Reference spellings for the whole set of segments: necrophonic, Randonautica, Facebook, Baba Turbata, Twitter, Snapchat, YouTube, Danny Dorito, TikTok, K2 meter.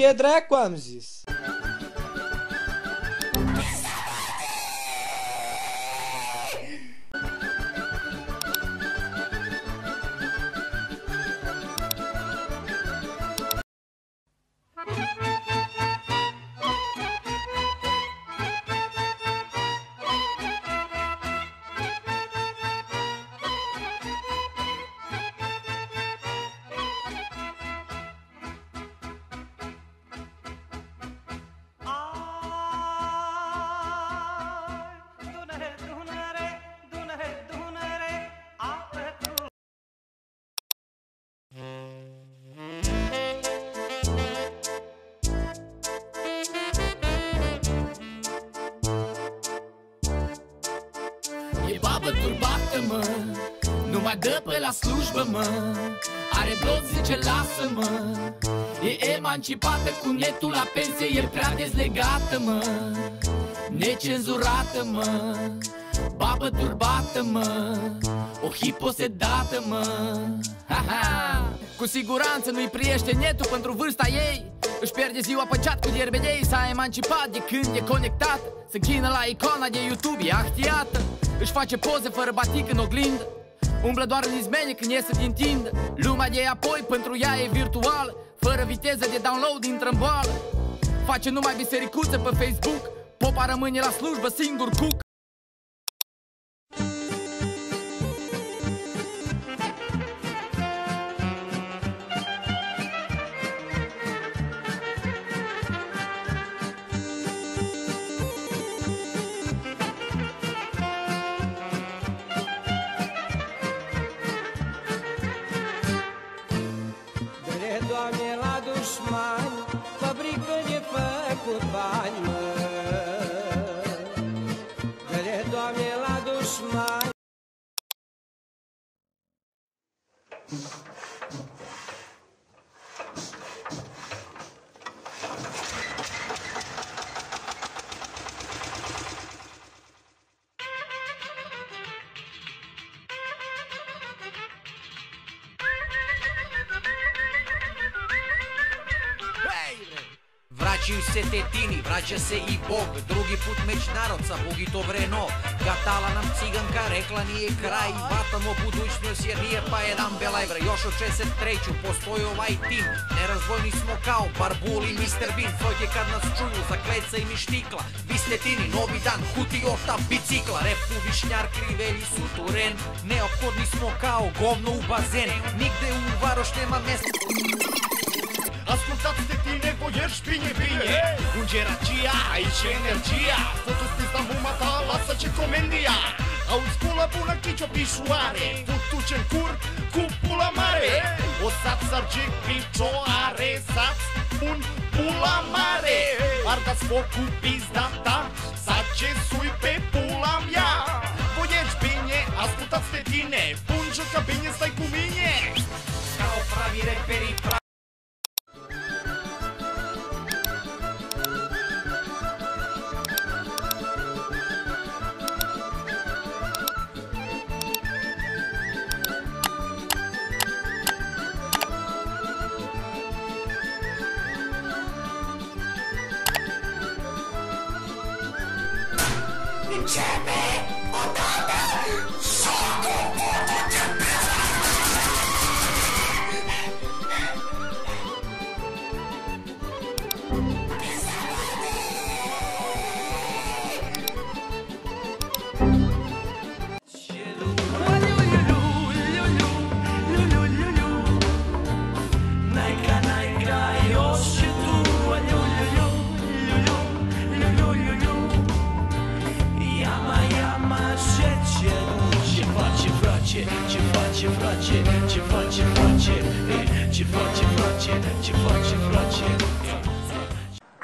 te dracu cu am zis. E babă turbată, mă, nu mai dă pe la slujbă, mă. Are blot, zice, lasă-mă. E emancipată cu netul la pensie, e prea dezlegată, mă. Necenzurată, mă, babă turbată, mă. O hiposedată, mă. Ha-ha! Cu siguranță nu-i priește netul pentru vârsta ei. Își pierde ziua pe chat cu ierbedei. S-a emancipat de când e conectat. Se închină la icona de YouTube, e actiată. Își face poze fără batic în oglindă. Umblă doar în izmene când iese din tindă. Lumea de apoi pentru ea e virtuală. Fără viteză de download intră-n boală. Face numai bisericuțe pe Facebook. Popa rămâne la slujbă singur cuc. Doamne, la dușman, fabrică de făcut bani, mă. Dă-le, Doamne, la dușman. Vraćaju se tetini, vraća se i Bog. Drugi put meć narodca, Bogi to vreno. Gatala nam ciganka, rekla nije kraj. Vatamo budućnost jer nije pa jedan belajvre. Još od 63. postoji ovaj tim. Nerazvojni smo kao Barbul i Mr. Bean. Sođe kad nas čuju za kleca i mištikla. Vi ste tini, novi dan, huti ošta bicikla. Repu višnjar, krivelji su turen. Neophodni smo kao govno u bazen. Nigde u Varoš nema mesta. Ascultați de tine, voieri și bine. Ungeracia, aici energia. Fotu-ți zamuma ta, lasă-ce comendia. Auzi pula bună, chici-o pișoare. Fotu-ce-n cur cu pula mare. O sați sargic, pici-o are. Sați un pula mare. Ardați foc cu pizda ta. Sace sui pe pula mea. Voieri bine, ascultați de tine. Bun joc, ca bine stai cu mine. Ca o pravi reperi pravi. Începe odată șocul putea de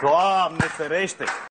Doamne ferește!